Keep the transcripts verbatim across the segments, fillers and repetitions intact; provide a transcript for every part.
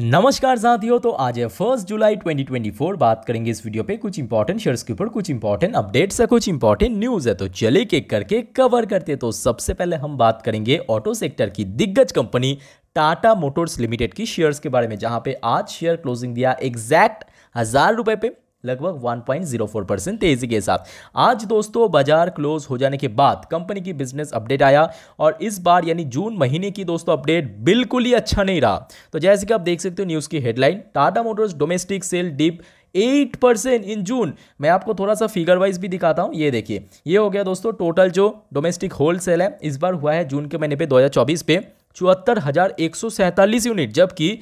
नमस्कार साथियों, तो आज है फर्स्ट जुलाई ट्वेंटी ट्वेंटी फोर। बात करेंगे इस वीडियो पे कुछ इंपॉर्टेंट शेयर्स के ऊपर, कुछ इंपॉर्टेंट अपडेट्स है, कुछ इंपॉर्टेंट न्यूज है, तो चलिए एक करके कवर करते। तो सबसे पहले हम बात करेंगे ऑटो सेक्टर की दिग्गज कंपनी टाटा मोटर्स लिमिटेड की शेयर्स के बारे में, जहां पे आज शेयर क्लोजिंग दिया एग्जैक्ट हजार रुपए पे, लगभग one point zero four percent तेजी के साथ। आज दोस्तों बाजार क्लोज हो जाने के बाद कंपनी की बिजनेस अपडेट आया और इस बार यानी जून महीने की दोस्तों अपडेट बिल्कुल ही अच्छा नहीं रहा। तो जैसे कि आप देख सकते हो न्यूज़ की headline, Tata Motors domestic sale dip eight percent in June. मैं आपको थोड़ा सा फिगर वाइज भी दिखाता हूँ, ये देखिए, ये हो गया दोस्तों टोटल जो डोमेस्टिक होल सेल है इस बार हुआ है जून के महीने पर दो हज़ार चौबीस पे चौहत्तर हज़ार एक सौ सैंतालीस यूनिट, जबकि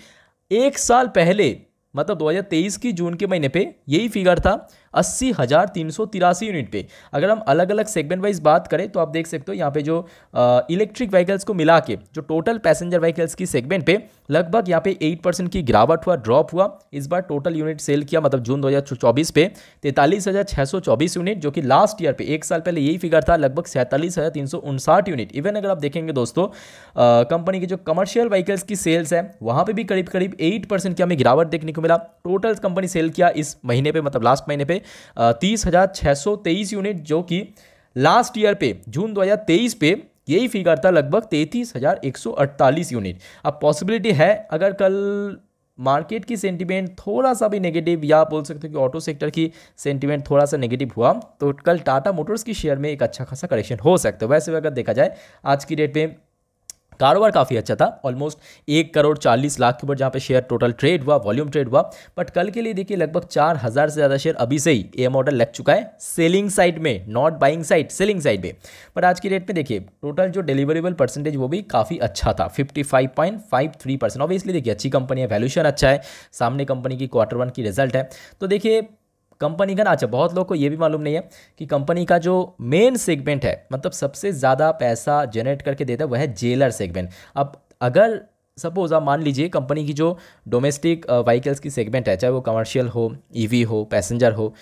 एक साल पहले मतलब दो हज़ार तेईस की जून के महीने पे यही फिगर था अस्सी हज़ार तीन सौ तिरासी यूनिट पे। अगर हम अलग अलग सेगमेंट वाइज बात करें तो आप देख सकते हो यहाँ पे जो इलेक्ट्रिक व्हीकल्स को मिला के जो टोटल पैसेंजर व्हीकल्स की सेगमेंट पे लगभग यहाँ पे एट परसेंट की गिरावट हुआ, ड्रॉप हुआ। इस बार टोटल यूनिट सेल किया मतलब जून दो हज़ार चौबीस पे तैंतालीस हज़ार छः सौ चौबीस यूनिट, जो कि लास्ट ईयर पे एक साल पहले यही फिगर था लगभग सैंतालीस हज़ार तीन सौ उनसाठ यूनिट। इवन अगर आप देखेंगे दोस्तों कंपनी की जो कमर्शियल व्हीकल्स की सेल्स है वहाँ पर भी करीब करीब एट परसेंट की हमें गिरावट देखने को मिला। टोटल कंपनी सेल किया इस महीने पर मतलब लास्ट महीने पे तीस हज़ार छः सौ तेईस यूनिट, जो कि लास्ट ईयर पे जून दो हज़ार तेईस पे यही फिगर था लगभग तैंतीस हज़ार एक सौ अड़तालीस यूनिट। अब पॉसिबिलिटी है अगर कल मार्केट की सेंटीमेंट थोड़ा सा भी नेगेटिव या बोल सकते हो कि ऑटो सेक्टर की सेंटीमेंट थोड़ा सा नेगेटिव हुआ तो कल टाटा मोटर्स की शेयर में एक अच्छा खासा करेक्शन हो सकता है। वैसे अगर देखा जाए आज की डेट में कारोबार काफ़ी अच्छा था, ऑलमोस्ट एक करोड़ चालीस लाख के ऊपर जहाँ पे शेयर टोटल ट्रेड हुआ, वॉल्यूम ट्रेड हुआ। बट कल के लिए देखिए लगभग चार हज़ार से ज़्यादा शेयर अभी से ही एम ऑर्डर लग चुका है सेलिंग साइड में, not buying side, selling side में। बट आज की डेट में देखिए टोटल जो डिलीवरेबल परसेंटेज वो भी काफ़ी अच्छा था fifty five point five three percent. Obviously देखिए अच्छी कंपनी है, वैल्यूशन अच्छा है, सामने कंपनी की क्वार्टर वन की रिजल्ट है। तो देखिए कंपनी का ना, अच्छा बहुत लोगों को ये भी मालूम नहीं है कि कंपनी का जो मेन सेगमेंट है मतलब सबसे ज़्यादा पैसा जनरेट करके देता है वह है जेलर सेगमेंट। अब अगर सपोज आप मान लीजिए कंपनी की जो डोमेस्टिक व्हीकल्स की सेगमेंट है, चाहे वो कमर्शियल हो, ईवी हो, पैसेंजर हो,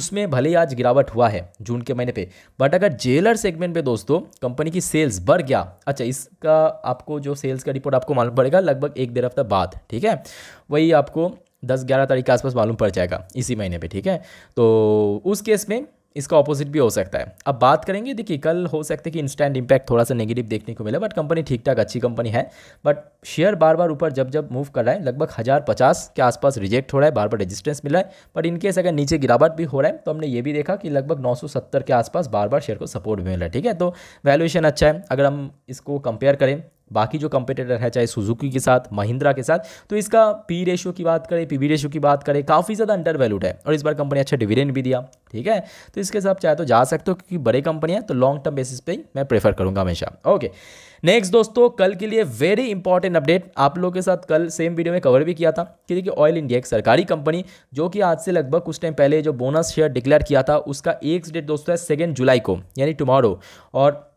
उसमें भले ही आज गिरावट हुआ है जून के महीने पे, बट अगर जेलर सेगमेंट पे दोस्तों कंपनी की सेल्स बढ़ गया। अच्छा, इसका आपको जो सेल्स का रिपोर्ट आपको मालूम पड़ेगा लगभग एक डेढ़ हफ्ता बाद, ठीक है, वही आपको दस ग्यारह तारीख के आसपास मालूम पड़ जाएगा इसी महीने पे, ठीक है। तो उस केस में इसका ऑपोजिट भी हो सकता है। अब बात करेंगे, देखिए कल हो सकता है कि इंस्टेंट इंपैक्ट थोड़ा सा नेगेटिव देखने को मिले, बट कंपनी ठीक ठाक अच्छी कंपनी है। बट शेयर बार बार ऊपर जब जब मूव कर रहा है लगभग हज़ार पचास के आसपास रिजेक्ट हो रहा है, बार बार रेजिस्टेंस मिल रहा है। बट इनकेस अगर नीचे गिरावट भी हो रहा है तो हमने ये भी देखा कि लगभग नौ सौ सत्तर के आसपास बार बार शेयर को सपोर्ट भी मिल रहा है, ठीक है। तो वैल्यूएशन अच्छा है अगर हम इसको कंपेयर करें बाकी जो कंपटीटर है चाहे सुजुकी के साथ, महिंद्रा के साथ। तो इसका पी रेशियो की बात करें, पी बी रेशियो की बात करें, काफ़ी ज़्यादा अंडर वैल्यूड है और इस बार कंपनी अच्छा डिविडेंड भी दिया, ठीक है। तो इसके साथ चाहे तो जा सकते हो क्योंकि बड़े कंपनी है तो लॉन्ग टर्म बेसिस पे ही मैं प्रेफर करूँगा हमेशा। ओके, नेक्स्ट दोस्तों कल के लिए वेरी इंपॉर्टेंट अपडेट आप लोगों के साथ कल सेम वीडियो में कवर भी किया था कि देखिए ऑयल इंडिया एक सरकारी कंपनी जो कि आज से लगभग कुछ टाइम पहले जो बोनस शेयर डिक्लेयर किया था उसका एक डेट दोस्तों है सेकेंड जुलाई को यानी टुमारो, और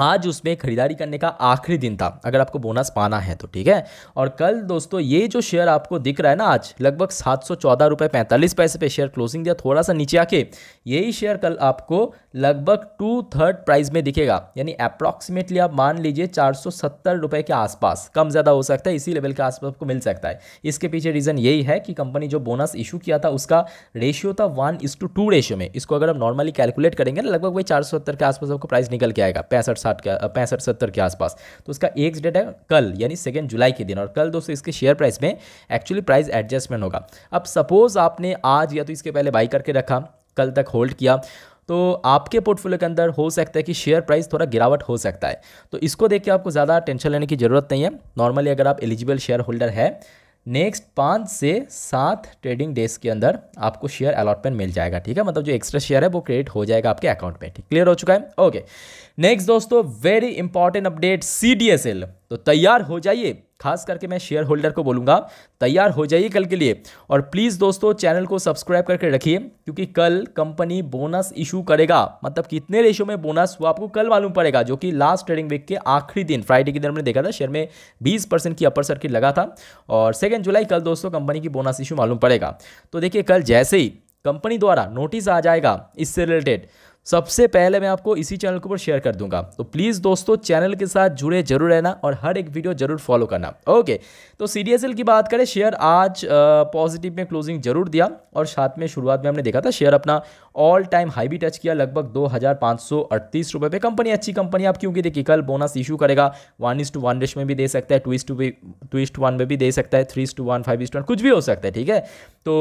आज उसमें खरीदारी करने का आखिरी दिन था अगर आपको बोनस पाना है तो, ठीक है। और कल दोस्तों ये जो शेयर आपको दिख रहा है ना आज लगभग सात सौ चौदह रुपये पैंतालीस पैसे पे शेयर क्लोजिंग दिया, थोड़ा सा नीचे आके यही शेयर कल आपको लगभग टू थर्ड प्राइस में दिखेगा यानी अप्रॉक्सीमेटली आप मान लीजिए चार सौ सत्तर रुपये के आसपास, कम ज़्यादा हो सकता है, इसी लेवल के आसपास आपको मिल सकता है। इसके पीछे रीज़न यही है कि कंपनी जो बोनस इशू किया था उसका रेशियो था वन इस टू टू रेशियो में। इसको अगर आप नॉर्मली कैलकुलेट करेंगे ना लगभग वही चार सौ सत्तर के आसपास आपको प्राइस निकल के आएगा, पैंसठ पैंसठ सत्तर के आसपास। तो उसका एक्स डेट है कल यानी सेकेंड जुलाई के दिन, और कल दोस्तों इसके शेयर प्राइस में एक्चुअली प्राइस एडजस्टमेंट होगा। अब सपोज आपने आज या तो इसके पहले बाई करके रखा, कल तक होल्ड किया, तो आपके पोर्टफोलियो के अंदर हो सकता है कि शेयर प्राइस थोड़ा गिरावट हो सकता है। तो इसको देख के आपको ज़्यादा टेंशन लेने की ज़रूरत नहीं है। नॉर्मली अगर आप एलिजिबल शेयर होल्डर है नेक्स्ट पाँच से सात ट्रेडिंग डेज के अंदर आपको शेयर अलॉटमेंट मिल जाएगा, ठीक है। मतलब जो एक्स्ट्रा शेयर है वो क्रेडिट हो जाएगा आपके अकाउंट में, ठीक, क्लियर हो चुका है। ओके, नेक्स्ट दोस्तों very important update C D S L. तो तैयार हो जाइए, खास करके मैं शेयर होल्डर को बोलूँगा तैयार हो जाइए कल के लिए। और प्लीज़ दोस्तों चैनल को सब्सक्राइब करके रखिए क्योंकि कल कंपनी बोनस इशू करेगा, मतलब कितने रेशियो में बोनस हुआ आपको कल मालूम पड़ेगा, जो कि लास्ट ट्रेडिंग वीक के आखिरी दिन फ्राइडे के दिन हमने देखा था शेयर में बीस परसेंट की अपर सर्किट लगा था, और सेकेंड जुलाई कल दोस्तों कंपनी की बोनस इशू मालूम पड़ेगा। तो देखिए कल जैसे ही कंपनी द्वारा नोटिस आ जाएगा इससे रिलेटेड सबसे पहले मैं आपको इसी चैनल के ऊपर शेयर कर दूंगा। तो प्लीज़ दोस्तों चैनल के साथ जुड़े जरूर रहना और हर एक वीडियो जरूर फॉलो करना। ओके, तो सीडीएसएल की बात करें, शेयर आज पॉजिटिव में क्लोजिंग जरूर दिया और साथ में शुरुआत में हमने देखा था शेयर अपना ऑल टाइम हाई भी टच किया, लगभग दो हज़ार पाँच सौ अड़तीस रुपये पे। कंपनी अच्छी कंपनी आप क्योंकि देखिए कल बोनस इशू करेगा, one is to one ratio में भी दे सकता है, टू इज टू भी टू इज टू वन में भी दे सकता है, three is to one, five is to one, कुछ भी हो सकता है। ठीक है, तो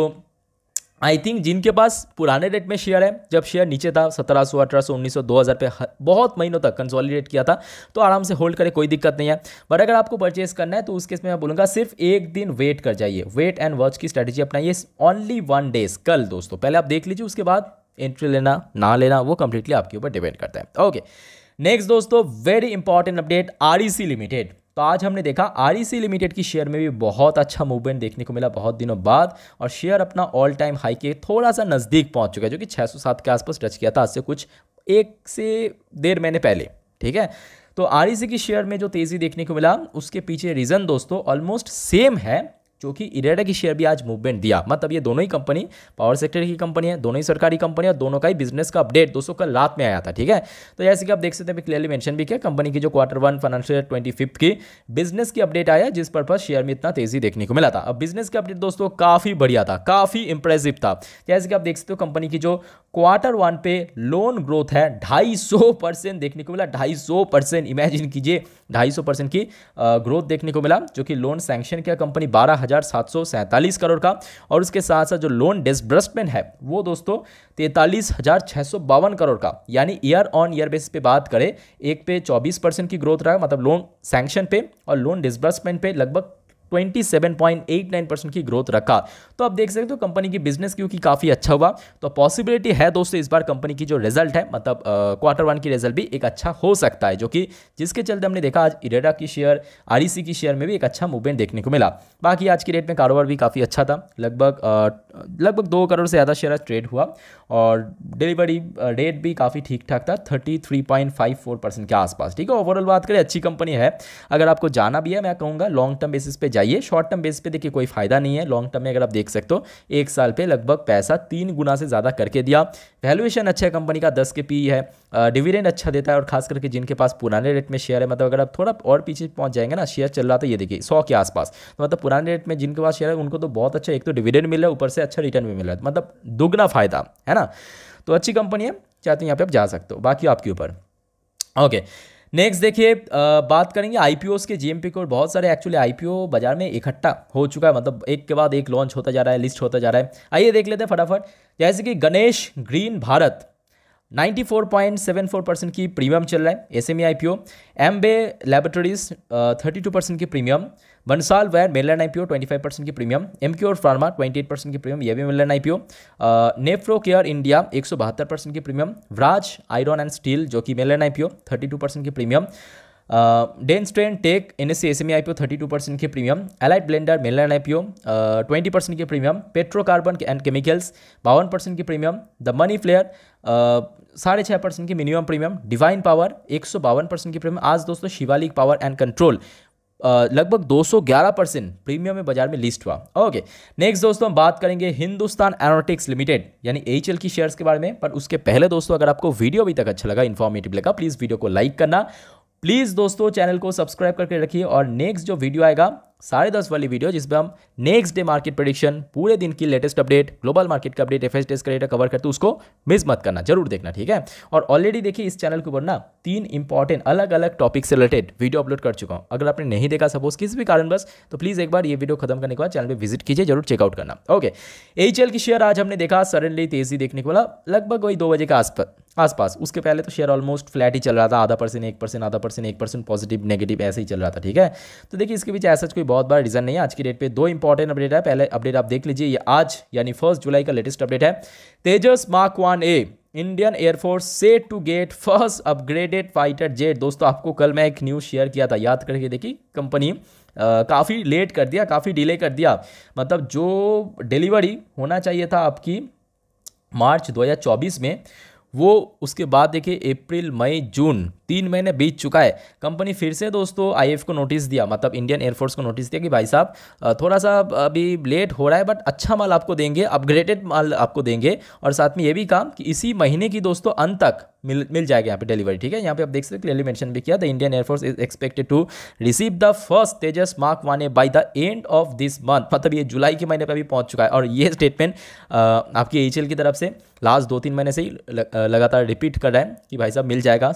आई थिंक जिनके पास पुराने रेट में शेयर है, जब शेयर नीचे था सत्रह सौ, अठारह सौ, उन्नीस सौ, दो हज़ार पे बहुत महीनों तक कंसोलिडेट किया था, तो आराम से होल्ड करें, कोई दिक्कत नहीं है। बट अगर आपको परचेस करना है तो उस केस में मैं बोलूँगा सिर्फ एक दिन वेट कर जाइए, वेट एंड वॉच की स्ट्रैटेजी अपनाइए, ओनली वन डेज। कल दोस्तों पहले आप देख लीजिए, उसके बाद एंट्री लेना ना लेना वो कंप्लीटली आपके ऊपर डिपेंड करता है। ओके, नेक्स्ट दोस्तों very important update, REC limited. तो आज हमने देखा आरईसी लिमिटेड की शेयर में भी बहुत अच्छा मूवमेंट देखने को मिला बहुत दिनों बाद, और शेयर अपना ऑल टाइम हाई के थोड़ा सा नज़दीक पहुंच चुका है, जो कि छह सौ सात के आसपास टच किया था आज से कुछ एक से डेढ़ महीने पहले। ठीक है, तो आरईसी की शेयर में जो तेज़ी देखने को मिला उसके पीछे रीज़न दोस्तों ऑलमोस्ट सेम है, जो कि इरेडा की शेयर भी आज मूवमेंट दिया। मतलब ये दोनों ही कंपनी पावर सेक्टर की कंपनी है, दोनों ही सरकारी कंपनी है, दोनों का ही बिजनेस का अपडेट दोस्तों कल रात में आया था। ठीक है, तो जैसे कि आप देख सकते हैं क्लियरली मेंशन भी किया, कंपनी की जो quarter one financial twenty fifth की बिजनेस की अपडेट आया, जिस पर्पज शेयर में इतना तेजी देखने को मिला था। अब बिजनेस का अपडेट दोस्तों काफ़ी बढ़िया था, काफ़ी इंप्रेसिव था। जैसे कि आप देख सकते हो कंपनी की जो क्वार्टर वन पे लोन ग्रोथ है ढाई सौ परसेंट देखने को मिला, ढाई सौ परसेंट इमेजिन कीजिए, ढाई सौ परसेंट की ग्रोथ देखने को मिला, जो कि लोन सैंक्शन किया कंपनी बारह हजार सात सौ सैंतालीस करोड़ का, और उसके साथ साथ जो लोन डिसबर्समेंट है वो दोस्तों तैंतालीस हजार छः सौ बावन करोड़ का। यानी ईयर ऑन ईयर बेस पे बात करें, एक पे चौबीस परसेंट की ग्रोथ रहा, मतलब लोन सैंक्शन पे और लोन डिसबर्समेंट पे लगभग सत्ताईस पॉइंट आठ नौ परसेंट की ग्रोथ रखा। तो आप देख सकते हो कंपनी की बिजनेस क्योंकि काफ़ी अच्छा हुआ, तो पॉसिबिलिटी है दोस्तों इस बार कंपनी की जो रिजल्ट है, मतलब क्वार्टर वन की रिजल्ट भी एक अच्छा हो सकता है, जो कि जिसके चलते हमने देखा आज इरेडा की शेयर आरईसी की शेयर में भी एक अच्छा मूवमेंट देखने को मिला। बाकी आज की रेट में कारोबार भी काफ़ी अच्छा था, लगभग लगभग दो करोड़ से ज़्यादा शेयर ट्रेड हुआ और डिलीवरी रेट भी काफ़ी ठीक ठाक था, thirty three point five four percent के आसपास। ठीक है, ओवरऑल बात करें अच्छी कंपनी है, अगर आपको जाना भी है मैं कहूँगा लॉन्ग टर्म बेसिस पे जाइए, शॉर्ट टर्म बेस पे देखिए कोई फायदा नहीं है। लॉन्ग टर्म में अगर आप देख सकते हो एक साल पे लगभग पैसा तीन गुना से ज़्यादा करके दिया, वैल्यूएशन अच्छा है कंपनी का दस के पी है, डिविडेंड अच्छा देता है, और खास करके जिनके पास पुराने रेट में शेयर है, मतलब अगर आप थोड़ा और पीछे पहुंच जाएंगे ना, शेयर चल रहा था ये देखिए सौ के आसपास, तो मतलब पुराने रेट में जिनके पास शेयर है उनको तो बहुत अच्छा एक तो डिविडेंड मिल रहा है, ऊपर से अच्छा रिटर्न भी मिल रहा है, मतलब दुगना फायदा है ना। तो अच्छी कंपनी है, चाहते हो यहाँ पर आप जा सकते हो, बाकी आपके ऊपर। ओके, नेक्स्ट देखिए बात करेंगे आईपीओस के, जीएमपी को बहुत सारे एक्चुअली आईपीओ बाजार में इकट्ठा हो चुका है, मतलब एक के बाद एक लॉन्च होता जा रहा है, लिस्ट होता जा रहा है। आइए देख लेते हैं फटाफट। जैसे कि गणेश ग्रीन भारत चौरानवे पॉइंट सात चार परसेंट की प्रीमियम चल रहा है, एसएमई आईपीओ। एमबे लैबोरेटरीज बत्तीस परसेंट की premium, Bansal wire mainland IPO पच्चीस परसेंट की प्रीमियम, एम क्योर फार्मा अट्ठाईस परसेंट की प्रीमियम, ये भी mainland IPO. Nephro care India एक सौ बहत्तर परसेंट की premium, Raj iron and steel जो कि मेनलैंड आईपीओ बत्तीस परसेंट की प्रीमियम, डेंस्ट्रेन टेक एनएससी एसएमई आईपीओ बत्तीस परसेंट की premium, elite blender mainland IPO बीस परसेंट की प्रीमियम, पेट्रोकार्बन एंड केमिकल्स बावन परसेंट की प्रीमियम, द मनी फ्लेयर साढ़े छः परसेंट की मिनिमम प्रीमियम, डिवाइन पावर एक सौ बावन परसेंट की प्रीमियम। आज दोस्तों शिवालिक पावर एंड कंट्रोल लगभग दो सौ ग्यारह परसेंट प्रीमियम में बाजार में लिस्ट हुआ। ओके, नेक्स्ट दोस्तों हम बात करेंगे हिंदुस्तान एरोनॉटिक्स लिमिटेड यानी एचएल की शेयर्स के बारे में। पर उसके पहले दोस्तों अगर आपको वीडियो अभी तक अच्छा लगा, इन्फॉर्मेटिव लगा, प्लीज़ वीडियो को लाइक करना, प्लीज़ दोस्तों चैनल को सब्सक्राइब करके रखिए, और नेक्स्ट जो वीडियो आएगा साढ़े दस वाली वीडियो जिसमें हम नेक्स्ट डे मार्केट प्रेडिक्शन, पूरे दिन की लेटेस्ट अपडेट, ग्लोबल मार्केट का अपडेट, एफएस डेस्क का डेटा कवर करते, उसको मिस मत करना, जरूर देखना। ठीक है, और ऑलरेडी देखिए इस चैनल के ऊपर ना तीन इंपॉर्टेंट अलग अलग टॉपिक से रिलेटेड वीडियो अपलोड कर चुका हूँ, अगर आपने नहीं देखा सपोज किसी भी कारणवश, तो प्लीज़ एक बार ये वीडियो खत्म करने के बाद चैनल पर विजिट कीजिए, जरूर चेकआउट करना। ओके, एचएल की शेयर आज हमने देखा सडनली तेजी देखने को मिला, लगभग वही दो बजे के आसपास आसपास उसके पहले तो शेयर ऑलमोस्ट फ्लैट ही चल रहा था, आधा परसेंट एक परसेंट आधा परसेंट एक परसेंट पॉजिटिव नेगेटिव ऐसे ही चल रहा था। ठीक है, तो देखिए इसके बीच ऐसा कोई बहुत बड़ा रीजन नहीं है। आज की डेट पे दो इंपॉर्टेंट अपडेट है, पहले अपडेट आप देख लीजिए, ये आज यानी फर्स्ट जुलाई का लेटेस्ट अपडेट है। Tejas mark one A Indian air force set to get first upgraded fighter jet. दोस्तों आपको कल मैं एक न्यूज़ शेयर किया था, याद करके देखिए, कंपनी काफ़ी लेट कर दिया, काफ़ी डिले कर दिया, मतलब जो डिलीवरी होना चाहिए था आपकी मार्च दो हज़ार चौबीस में वो उसके बाद देखिए अप्रैल मई जून तीन महीने बीत चुका है। कंपनी फिर से दोस्तों आईएफ को नोटिस दिया, मतलब इंडियन एयरफोर्स को नोटिस दिया कि भाई साहब थोड़ा सा अभी लेट हो रहा है बट अच्छा माल आपको देंगे, अपग्रेडेड माल आपको देंगे। और साथ में ये भी काम कि इसी महीने की दोस्तों अंत तक मिल मिल जाएगा यहाँ पे डिलीवरी। ठीक है, यहाँ पे आप देख सकते हैं क्लियरली मेंशन भी किया the Indian air force is expected to receive the first Tejas mark one by the end of this month, मतलब ये जुलाई के महीने पर अभी पहुँच चुका है। और ये स्टेटमेंट आपकी एचएल की तरफ से लास्ट दो तीन महीने से ही लगातार रिपीट कर रहा है कि भाई साहब मिल जाएगा।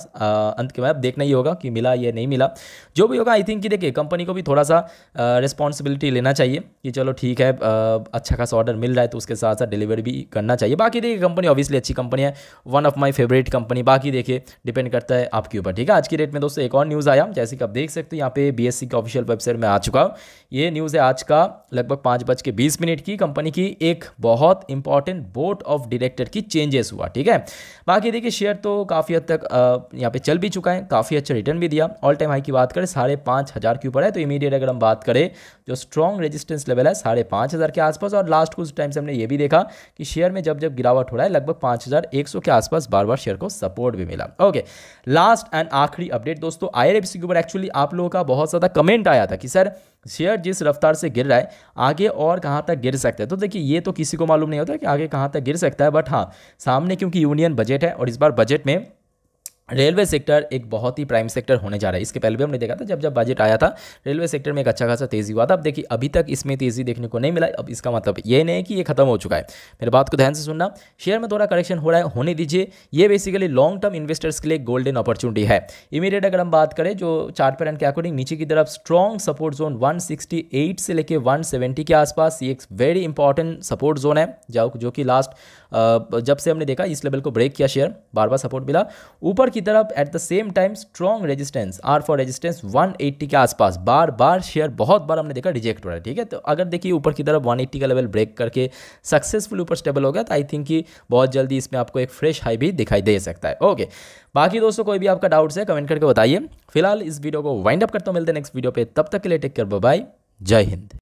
अंत के बाद देखना ही होगा कि मिला या नहीं मिला, जो भी होगा। आई थिंक कि देखिए कंपनी को भी थोड़ा सा रिस्पॉन्सिबिलिटी लेना चाहिए कि चलो ठीक है, अच्छा खासा ऑर्डर मिल रहा है तो उसके साथ साथ डिलीवरी भी करना चाहिए। बाकी देखिए कंपनी ऑब्वियसली अच्छी कंपनी है, one of my favourite company. बाकी देखिए डिपेंड करता है आपके ऊपर। ठीक है, आज की डेट में दोस्तों एक और न्यूज़ आया, जैसे कि आप देख सकते हो यहाँ पे बी एस सी के ऑफिशियल वेबसाइट में आ चुका हूँ। ये न्यूज़ है आज का लगभग पाँच बज के बीस मिनट की, कंपनी की एक बहुत इंपॉर्टेंट बोर्ड ऑफ डायरेक्टर की चेंजेस हुआ। ठीक है, बाकी देखिए शेयर तो काफ़ी हद तक यहाँ पे चल भी चुका है, काफ़ी अच्छा रिटर्न भी दिया। ऑल टाइम हाई की बात करें साढ़े पाँच हज़ार के ऊपर है, तो इमीडिएट अगर हम बात करें जो स्ट्रॉन्ग रेजिस्टेंस लेवल है साढ़े पाँच हज़ार के आसपास। और लास्ट कुछ टाइम से हमने ये भी देखा कि शेयर में जब जब गिरावट हो रहा है लगभग पाँच हज़ार एक सौ के आसपास बार बार शेयर को सपोर्ट भी मिला। ओके, लास्ट एंड आखिरी अपडेट दोस्तों आईआरएफसी के ऊपर। एक्चुअली आप लोगों का बहुत ज़्यादा कमेंट आया था कि सर शेयर जिस रफ्तार से गिर रहा है आगे और कहाँ तक गिर सकता है। तो देखिए ये तो किसी को मालूम नहीं होता कि आगे कहाँ तक गिर सकता है, बट हाँ सामने क्योंकि यूनियन बजट है और इस बार बजट में रेलवे सेक्टर एक बहुत ही प्राइम सेक्टर होने जा रहा है। इसके पहले भी हमने देखा था, जब जब बजट आया था रेलवे सेक्टर में एक अच्छा खासा तेज़ी हुआ था। अब देखिए अभी तक इसमें तेज़ी देखने को नहीं मिला। अब इसका मतलब ये नहीं है कि ये खत्म हो चुका है। मेरे बात को ध्यान से सुनना, शेयर में थोड़ा करेक्शन हो रहा है, होने दीजिए। ये बेसिकली लॉन्ग टर्म इन्वेस्टर्स के लिए गोल्डन अपॉर्चुनिटी है। इमीडिएट अगर हम बात करें जो चार्ट पैटर्न के अकॉर्डिंग नीचे की तरफ स्ट्रॉन्ग सपोर्ट जोन एक सौ अड़सठ से लेकर एक सौ सत्तर के आसपास, ये एक वेरी इंपॉर्टेंट सपोर्ट जोन है जो कि लास्ट जब से हमने देखा इस लेवल को ब्रेक किया शेयर, बार बार सपोर्ट मिला। ऊपर की तरफ at the same time strong resistance are for resistance एक सौ अस्सी के आसपास, बार बार शेयर बहुत बार हमने देखा रिजेक्ट हो रहा है। ठीक है, तो अगर देखिए ऊपर की तरफ एक सौ अस्सी का लेवल ब्रेक करके सक्सेसफुल ऊपर स्टेबल हो गया तो आई थिंक कि बहुत जल्दी इसमें आपको एक फ्रेश हाई भी दिखाई दे सकता है। ओके, बाकी दोस्तों कोई भी आपका डाउट्स है कमेंट करके बताइए। फिलहाल इस वीडियो को वाइंड अप करता हूँ, मिलते हैं नेक्स्ट वीडियो पर। तब तक के लिए टेक केयर, बाय, जय हिंद।